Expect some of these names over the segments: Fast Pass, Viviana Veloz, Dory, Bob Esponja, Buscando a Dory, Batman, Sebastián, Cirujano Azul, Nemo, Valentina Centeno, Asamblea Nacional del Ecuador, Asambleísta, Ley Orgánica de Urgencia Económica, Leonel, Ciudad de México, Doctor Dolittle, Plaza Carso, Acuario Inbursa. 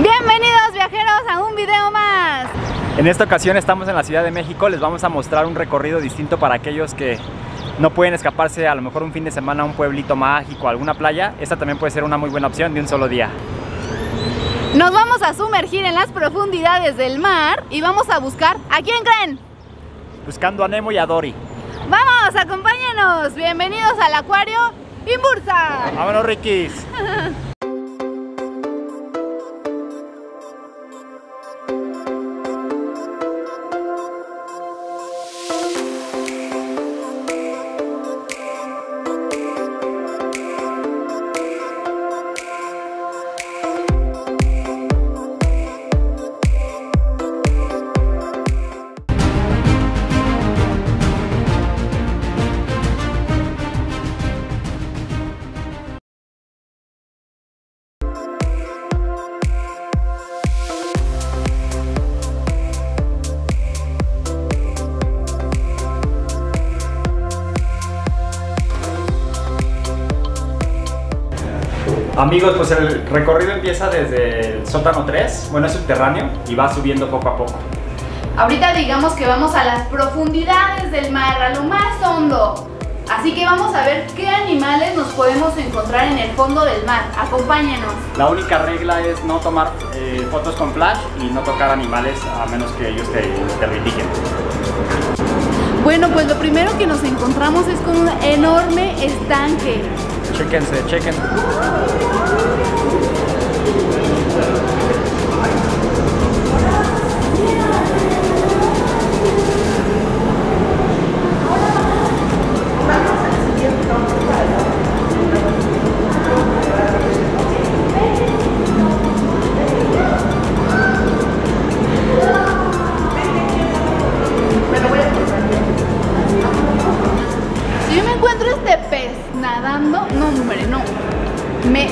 Bienvenidos viajeros a un video más. En esta ocasión estamos en la Ciudad de México. Les vamos a mostrar un recorrido distinto para aquellos que no pueden escaparse a lo mejor un fin de semana a un pueblito mágico, a alguna playa. Esta también puede ser una muy buena opción de un solo día. Nos vamos a sumergir en las profundidades del mar y vamos a buscar, ¿a quién creen? Buscando a Nemo y a Dory. ¡Vamos, acompáñenos! Bienvenidos al Acuario Inbursa. ¡Vámonos, Riquis! Amigos, pues el recorrido empieza desde el sótano 3, bueno, es subterráneo y va subiendo poco a poco. Ahorita digamos que vamos a las profundidades del mar, a lo más hondo. Así que vamos a ver qué animales nos podemos encontrar en el fondo del mar. Acompáñenos. La única regla es no tomar fotos con flash y no tocar animales a menos que ellos te retiquen. Bueno, pues lo primero que nos encontramos es con un enorme estanque. Chéquense, chéquense.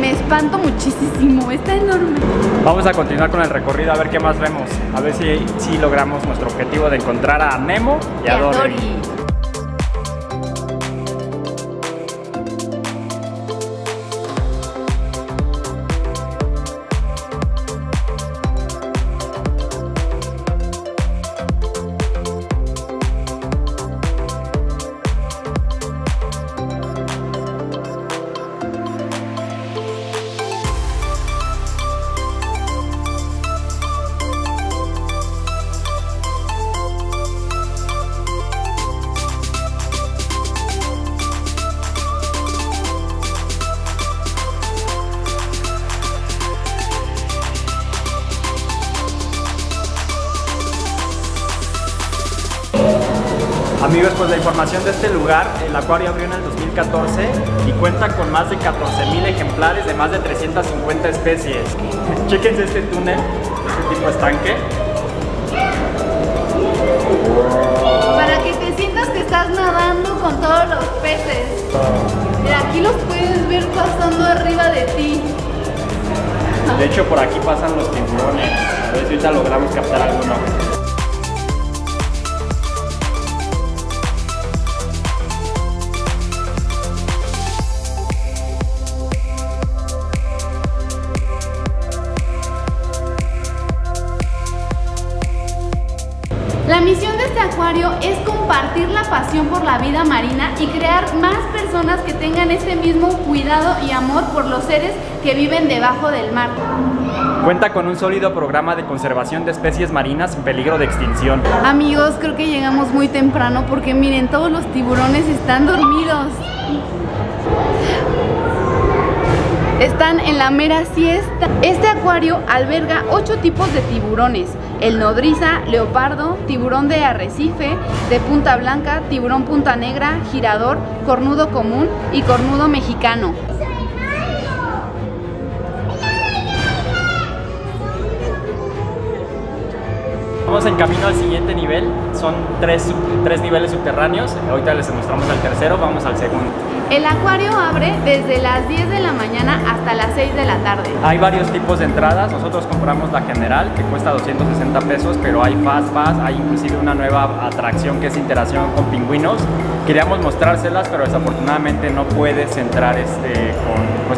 Me espanto muchísimo, está enorme. Vamos a continuar con el recorrido a ver qué más vemos. A ver si logramos nuestro objetivo de encontrar a Nemo y a Dory. Amigos, pues la información de este lugar, el acuario abrió en el 2014 y cuenta con más de 14,000 ejemplares de más de 350 especies. Chéquense este túnel, este tipo estanque. Para que te sientas que estás nadando con todos los peces. Mira, aquí los puedes ver pasando arriba de ti. De hecho, por aquí pasan los tiburones. A ver si ahorita logramos captar alguno. La misión de este acuario es compartir la pasión por la vida marina y crear más personas que tengan este mismo cuidado y amor por los seres que viven debajo del mar. Cuenta con un sólido programa de conservación de especies marinas en peligro de extinción. Amigos, creo que llegamos muy temprano porque miren, todos los tiburones están dormidos. Están en la mera siesta. Este acuario alberga 8 tipos de tiburones: el nodriza, leopardo, tiburón de arrecife, de punta blanca, tiburón punta negra, girador, cornudo común y cornudo mexicano. Vamos en camino al siguiente nivel, son tres niveles subterráneos. Ahorita les mostramos al tercero, vamos al segundo. El acuario abre desde las 10 de la mañana hasta las 6 de la tarde. Hay varios tipos de entradas, nosotros compramos la general que cuesta 260 pesos, pero hay fast pass, hay inclusive una nueva atracción que es interacción con pingüinos. Queríamos mostrárselas, pero desafortunadamente no puedes entrar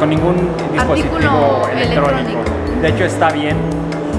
con ningún dispositivo electrónico. de hecho está bien,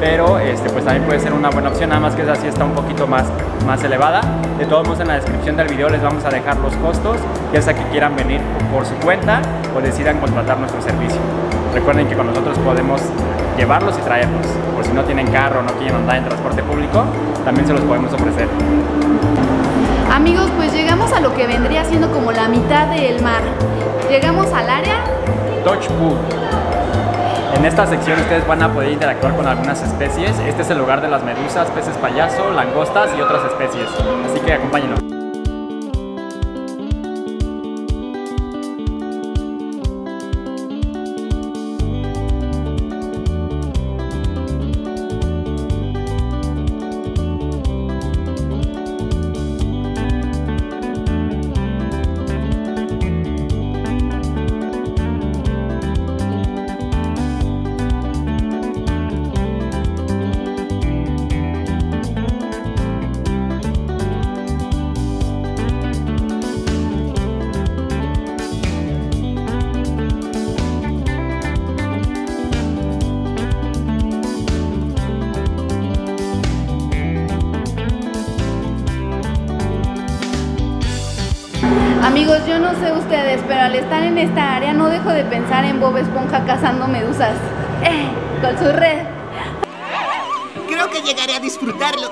pero pues también puede ser una buena opción, nada más que esa sí está un poquito más elevada. De todos modos, en la descripción del video les vamos a dejar los costos, ya sea que quieran venir por su cuenta o decidan contratar nuestro servicio. Recuerden que con nosotros podemos llevarlos y traerlos, por si no tienen carro o no quieren andar en transporte público, también se los podemos ofrecer. Amigos, pues llegamos a lo que vendría siendo como la mitad del mar. Llegamos al área Touch Pool. En esta sección ustedes van a poder interactuar con algunas especies. Este es el lugar de las medusas, peces payaso, langostas y otras especies. Así que acompáñenos. Amigos, yo no sé ustedes, pero al estar en esta área no dejo de pensar en Bob Esponja cazando medusas con su red. Creo que llegaré a disfrutarlo.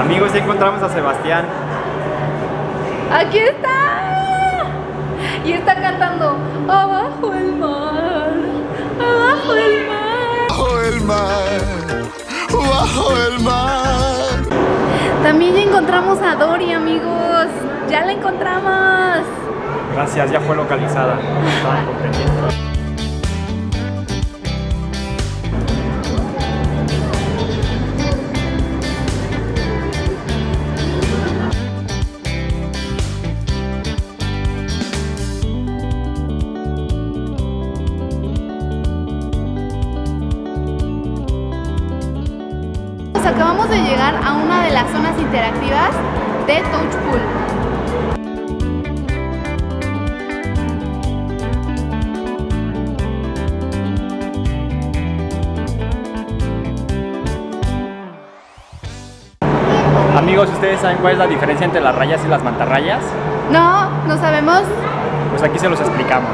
Amigos, ya encontramos a Sebastián. ¡Aquí está! Y está cantando "Abajo el mar, abajo el mar, abajo el mar, abajo el mar". También ya encontramos a Dory, amigos. ¡Ya la encontramos! Gracias, ya fue localizada. Pues acabamos de llegar a una de las zonas interactivas de Touch Pool. Amigos, ¿ustedes saben cuál es la diferencia entre las rayas y las mantarrayas? No, no sabemos. Pues aquí se los explicamos.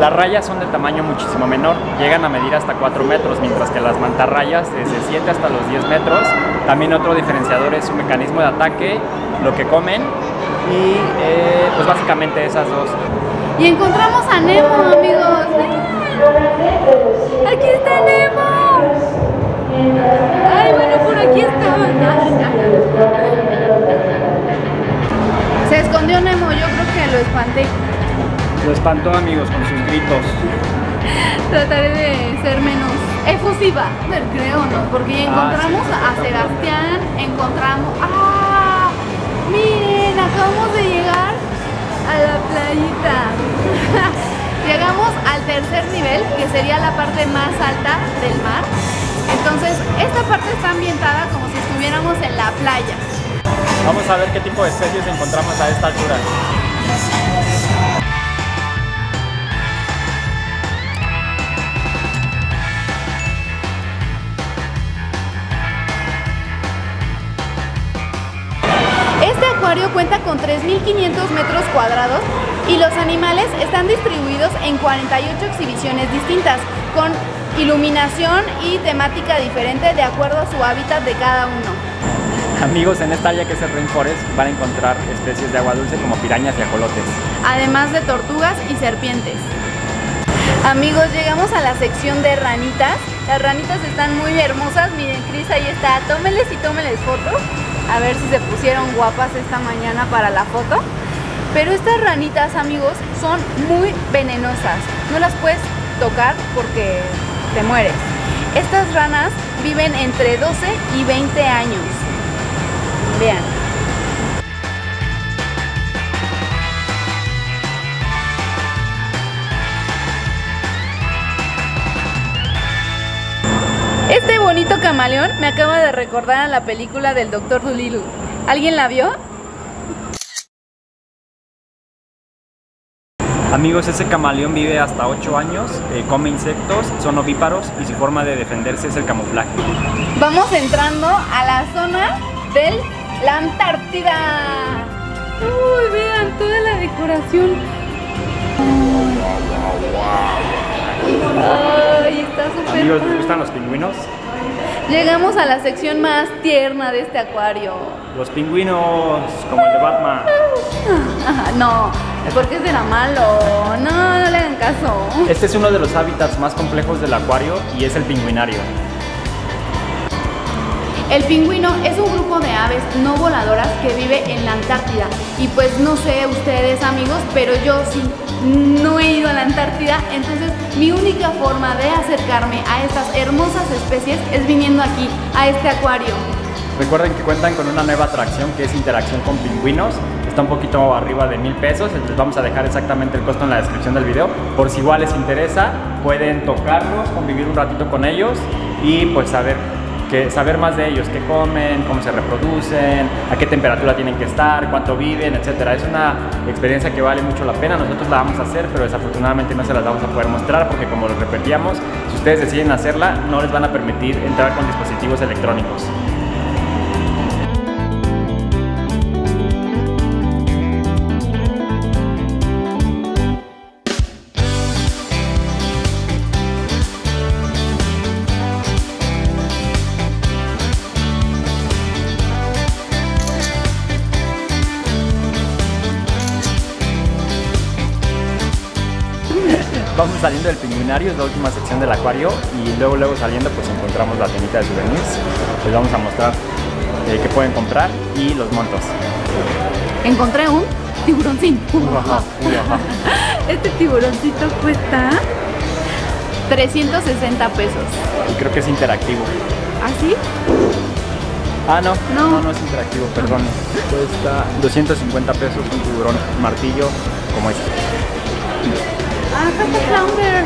Las rayas son de tamaño muchísimo menor, llegan a medir hasta 4 metros, mientras que las mantarrayas desde 7 hasta los 10 metros. También otro diferenciador es su mecanismo de ataque, lo que comen y pues básicamente esas dos. Y encontramos a Nemo, amigos. ¡Vean! ¡Aquí está Nemo! ¡Ay, bueno, por aquí está! Se escondió Nemo, yo creo que lo espanté. Lo espantó, amigos, con sus gritos. Trataré de ser menos efusiva, creo, ¿no? Porque encontramos a Sebastián, encontramos... ¡Ah! Miren, acabamos de llegar a la playita. Llegamos al tercer nivel, que sería la parte más alta del mar. Entonces, esta parte está ambientada como si estuviéramos en la playa. Vamos a ver qué tipo de especies encontramos a esta altura. Este acuario cuenta con 3.500 metros cuadrados y los animales están distribuidos en 48 exhibiciones distintas, con iluminación y temática diferente de acuerdo a su hábitat de cada uno. Amigos, en esta área que es el rainforest van a encontrar especies de agua dulce como pirañas y ajolotes, además de tortugas y serpientes. Amigos, llegamos a la sección de ranitas. Las ranitas están muy hermosas, miren, Cris ahí está, tómenles y tómenles fotos. A ver si se pusieron guapas esta mañana para la foto. Pero estas ranitas, amigos, son muy venenosas. No las puedes tocar porque te mueres. Estas ranas viven entre 12 y 20 años. Vean. Este bonito camaleón me acaba de recordar a la película del Doctor Dolittle. ¿Alguien la vio? Amigos, ese camaleón vive hasta 8 años, come insectos, son ovíparos y su forma de defenderse es el camuflaje. Vamos entrando a la zona de la Antártida. Uy, vean toda la decoración. Ay, está súper. Amigos, ¿les gustan los pingüinos? Llegamos a la sección más tierna de este acuario. Los pingüinos, como el de Batman. No, porque ese era malo. No, no le hagan caso. Este es uno de los hábitats más complejos del acuario y es el pingüinario. El pingüino es un grupo de aves no voladoras que vive en la Antártida. Y pues no sé ustedes, amigos, pero yo sí no he ido a la Antártida. Entonces mi única forma de acercarme a estas hermosas especies es viniendo aquí, a este acuario. Recuerden que cuentan con una nueva atracción que es interacción con pingüinos. Está un poquito arriba de 1000 pesos, entonces vamos a dejar exactamente el costo en la descripción del video. Por si igual les interesa, pueden tocarlos, convivir un ratito con ellos y pues saber más de ellos, qué comen, cómo se reproducen, a qué temperatura tienen que estar, cuánto viven, etcétera. Es una experiencia que vale mucho la pena. Nosotros la vamos a hacer, pero desafortunadamente no se las vamos a poder mostrar porque, como les repetíamos, si ustedes deciden hacerla, no les van a permitir entrar con dispositivos electrónicos. Vamos saliendo del pingüinario, es la última sección del acuario, y luego saliendo pues encontramos la tiendita de souvenirs. Les vamos a mostrar qué pueden comprar y los montos. Encontré un tiburoncín. Este tiburoncito cuesta 360 pesos. Y creo que es interactivo. ¿Así? Ah, no. No es interactivo, perdón. Cuesta 250 pesos un tiburón martillo como este. Ah, acá está flounder.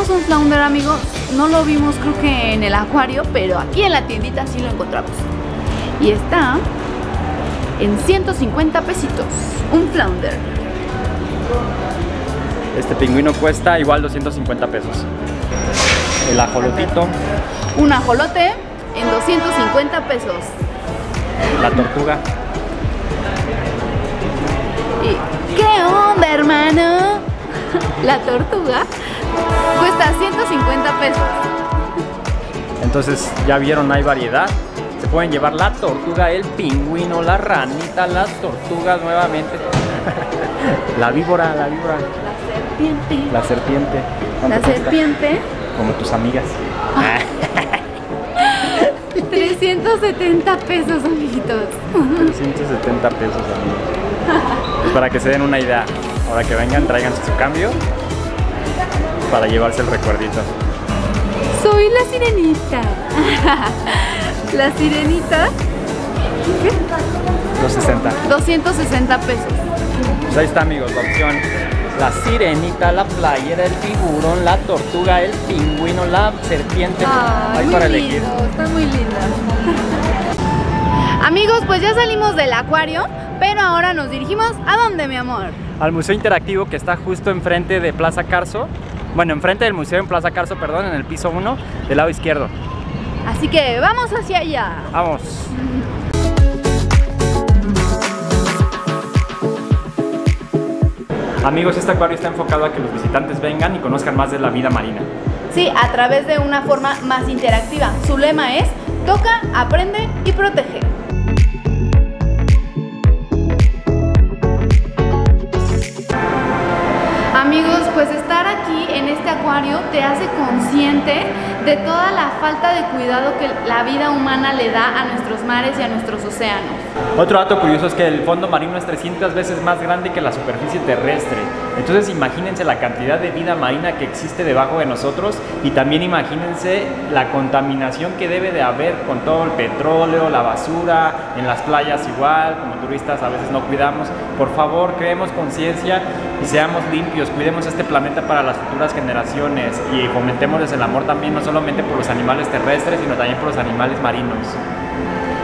Es un flounder, amigos. No lo vimos, creo que en el acuario, pero aquí en la tiendita sí lo encontramos. Y está en 150 pesitos. Un flounder. Este pingüino cuesta igual 250 pesos. El ajolotito. Un ajolote en 250 pesos. La tortuga. ¿Y qué onda, hermano? La tortuga cuesta 150 pesos. Entonces ya vieron, hay variedad. Se pueden llevar la tortuga, el pingüino, la ranita, las tortugas nuevamente. La víbora. La serpiente. ¿La serpiente? Como tus amigas. 370 pesos, amiguitos. 370 pesos, amigos. Pues para que se den una idea. Ahora que vengan, tráiganse su cambio para llevarse el recuerdito. Soy la sirenita. La sirenita. ¿Qué? 260. 260 pesos. Pues ahí está, amigos, la opción. La sirenita, la playera, el tiburón, la tortuga, el pingüino, la serpiente. Ahí para elegir. Está muy linda. Amigos, pues ya salimos del acuario, pero ahora nos dirigimos ¿a dónde, mi amor? Al museo interactivo que está justo enfrente de Plaza Carso. Bueno, enfrente del museo en Plaza Carso, perdón, en el piso 1 del lado izquierdo. Así que vamos hacia allá. Vamos. Amigos, este acuario está enfocado a que los visitantes vengan y conozcan más de la vida marina. Sí, a través de una forma más interactiva. Su lema es: toca, aprende y protege. Amigos, pues estar aquí en este acuario te hace consciente de toda la falta de cuidado que la vida humana le da a nuestros mares y a nuestros océanos. Otro dato curioso es que el fondo marino es 300 veces más grande que la superficie terrestre. Entonces imagínense la cantidad de vida marina que existe debajo de nosotros y también imagínense la contaminación que debe de haber con todo el petróleo, la basura, en las playas igual, como turistas a veces no cuidamos. Por favor, creemos conciencia y seamos limpios, cuidemos este planeta para las futuras generaciones y fomentémosles el amor también, no solamente por los animales terrestres, sino también por los animales marinos.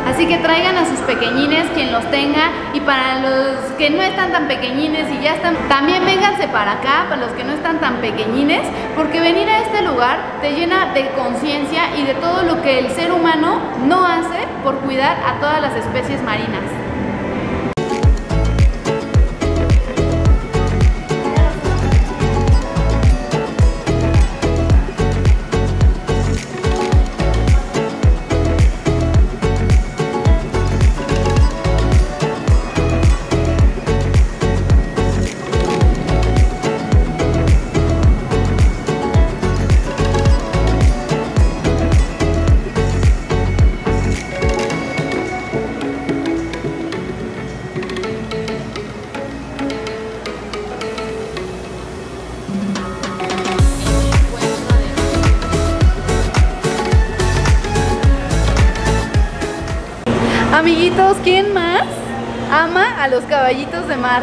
Así que traigan a sus pequeñines, quien los tenga, y para los que no están tan pequeñines y ya están, también vénganse para acá, para los que no están tan pequeñines, porque venir a este lugar te llena de conciencia y de todo lo que el ser humano no hace por cuidar a todas las especies marinas. Amiguitos, ¿quién más ama a los caballitos de mar?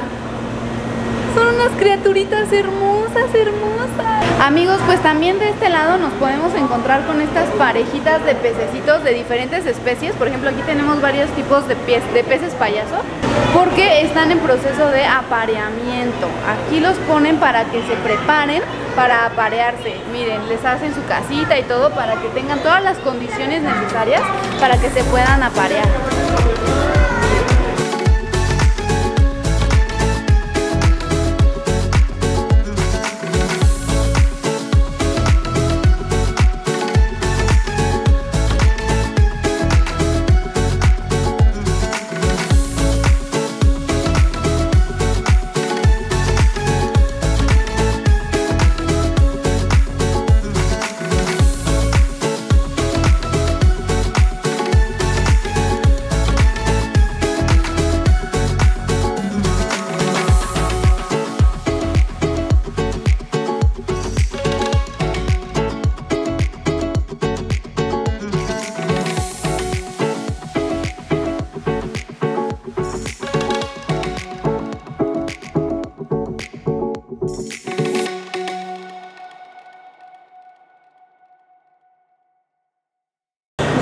Son unas criaturitas hermosas, hermosas. Amigos, pues también de este lado nos podemos encontrar con estas parejitas de pececitos de diferentes especies. Por ejemplo, aquí tenemos varios tipos de peces payaso, porque están en proceso de apareamiento. Aquí los ponen para que se preparen para aparearse. Miren, les hacen su casita y todo para que tengan todas las condiciones necesarias para que se puedan aparear.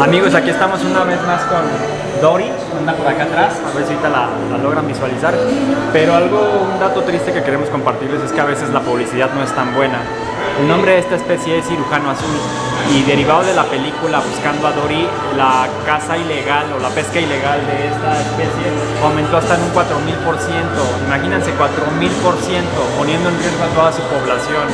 Amigos, aquí estamos una vez más con Dory, anda por acá atrás, a ver si ahorita la logran visualizar. Pero un dato triste que queremos compartirles es que a veces la publicidad no es tan buena. El nombre de esta especie es Cirujano Azul y derivado de la película Buscando a Dory, la caza ilegal o la pesca ilegal de esta especie aumentó hasta en un 4000%. Imagínense, 4000%, poniendo en riesgo a toda su población.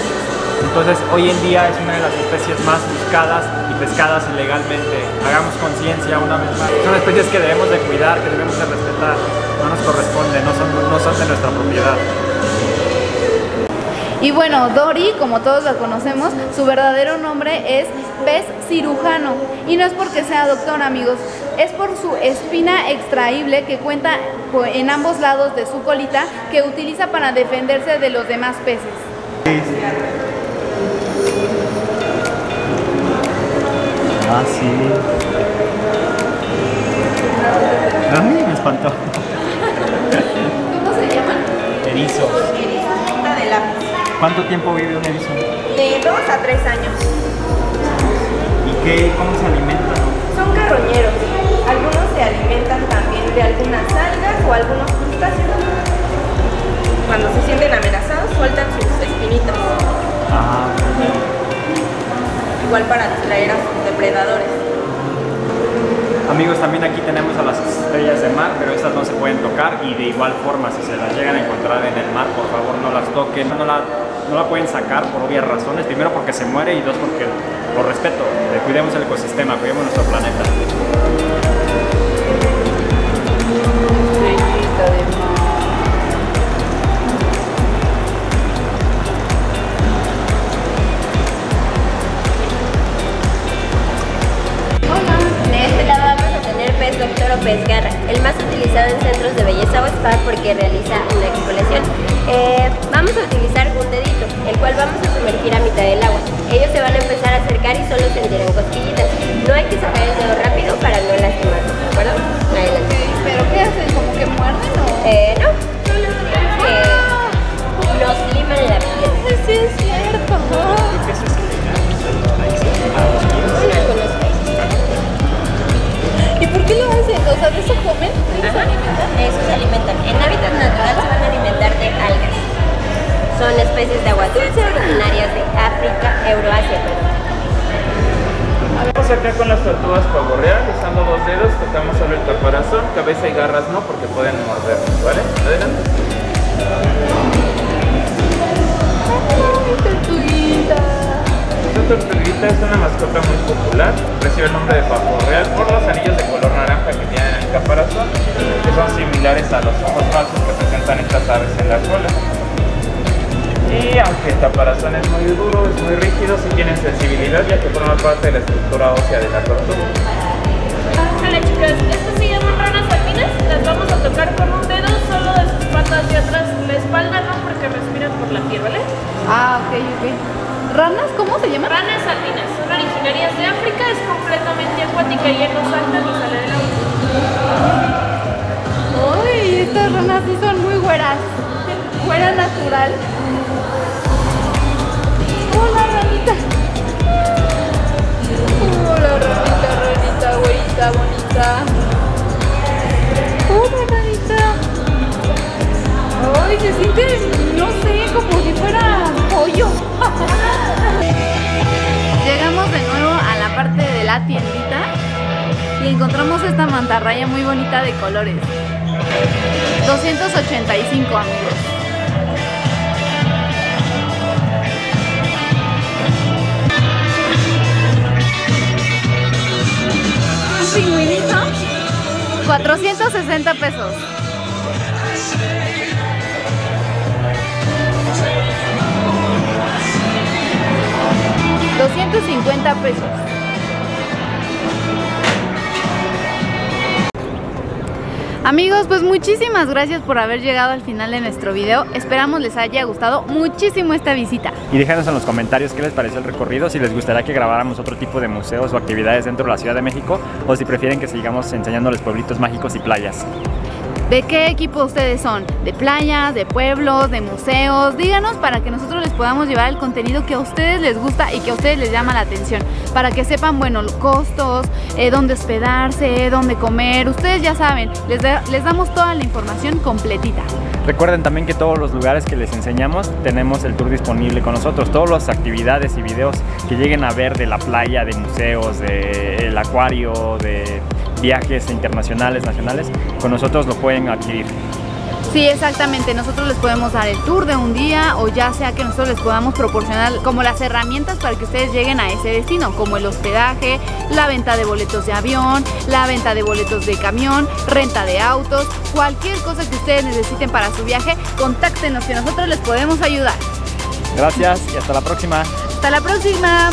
Entonces, hoy en día es una de las especies más buscadas y pescadas ilegalmente. Hagamos conciencia una vez más. Son especies que debemos de cuidar, que debemos de respetar. No nos corresponde, no son de nuestra propiedad. Y bueno, Dory, como todos la conocemos, su verdadero nombre es pez cirujano. Y no es porque sea doctor, amigos. Es por su espina extraíble que cuenta en ambos lados de su colita, que utiliza para defenderse de los demás peces. Sí. A mí me espantó. ¿Cómo se llaman? Erizos. Erizo, punta de lápiz. ¿Cuánto tiempo vive un erizo? De 2 a 3 años. ¿Y cómo se alimentan? Son carroñeros. Algunos se alimentan también de algunas algas o algunos crustáceos. Cuando se sienten amenazados, sueltan sus espinitas. Ah, okay. Igual para atraer a sus depredadores. Amigos, también aquí tenemos a las estrellas de mar, pero estas no se pueden tocar, y de igual forma, si se las llegan a encontrar en el mar, por favor no las toquen, no la pueden sacar por obvias razones. Primero porque se muere, y dos porque, por respeto, cuidemos el ecosistema, cuidemos nuestro planeta. Estrellita de mar. Doctor o Pesgarra, el más utilizado en centros de belleza o spa porque realiza una exfoliación. Vamos a utilizar un dedito, el cual vamos a sumergir a mitad del agua. Ellos se van a empezar a acercar y solo sentirán cosquillitas. No hay que sacar el dedo rápido para no lastimarlo, ¿de acuerdo? Adelante. ¿Pero qué hacen? ¿Como que muerden o...? No. Nos liman la piel. Sí, es cierto. ¿Por qué lo hacen? Estamos acá con las tortugas pavorreal, usando dos dedos, tocamos solo el caparazón, cabeza y garras no, porque pueden mordernos, ¿vale? Adelante. ¡Ay, tortuguita! Esta tortuguita es una mascota muy popular, recibe el nombre de pavorreal por los anillos de color naranja que tienen en el caparazón, que son similares a los ojos falsos que presentan estas aves en la cola. Y aunque el caparazón es muy duro, es muy rígido, sí tiene sensibilidad ya que forma parte de la estructura ósea de la tortuga. Hola chicas, estas se llaman ranas albinas, las vamos a tocar con un dedo solo de sus patas hacia atrás, la espalda no porque respiran por la piel, ¿vale? Ah, ok, ok. ¿Ranas? ¿Cómo se llaman? Ranas albinas, son originarias de África, es completamente acuática y en los salta y sale del agua. Uy, estas ranas sí son muy güeras, güera natural. Hola ranita. Hola ranita, ranita, güerita, bonita. Hola ranita. Ay, se siente, no sé, como si fuera pollo. Llegamos de nuevo a la parte de la tiendita y encontramos esta mantarraya muy bonita de colores. 285, amigos. Pingüinito, 460 pesos. $250 pesos. Amigos, pues muchísimas gracias por haber llegado al final de nuestro video. Esperamos les haya gustado muchísimo esta visita. Y déjanos en los comentarios qué les pareció el recorrido, si les gustaría que grabáramos otro tipo de museos o actividades dentro de la Ciudad de México o si prefieren que sigamos enseñándoles pueblitos mágicos y playas. ¿De qué equipo ustedes son? ¿De playas, de pueblos, de museos? Díganos para que nosotros les podamos llevar el contenido que a ustedes les gusta y que a ustedes les llama la atención. Para que sepan, bueno, los costos, dónde hospedarse, dónde comer. Ustedes ya saben, les damos toda la información completita. Recuerden también que todos los lugares que les enseñamos tenemos el tour disponible con nosotros. Todas las actividades y videos que lleguen a ver de la playa, de museos, del acuario, de viajes internacionales, nacionales, con nosotros lo pueden adquirir. Sí, exactamente, nosotros les podemos dar el tour de un día o ya sea que nosotros les podamos proporcionar como las herramientas para que ustedes lleguen a ese destino, como el hospedaje, la venta de boletos de avión, la venta de boletos de camión, renta de autos, cualquier cosa que ustedes necesiten para su viaje, contáctenos que nosotros les podemos ayudar. Gracias y hasta la próxima. Hasta la próxima.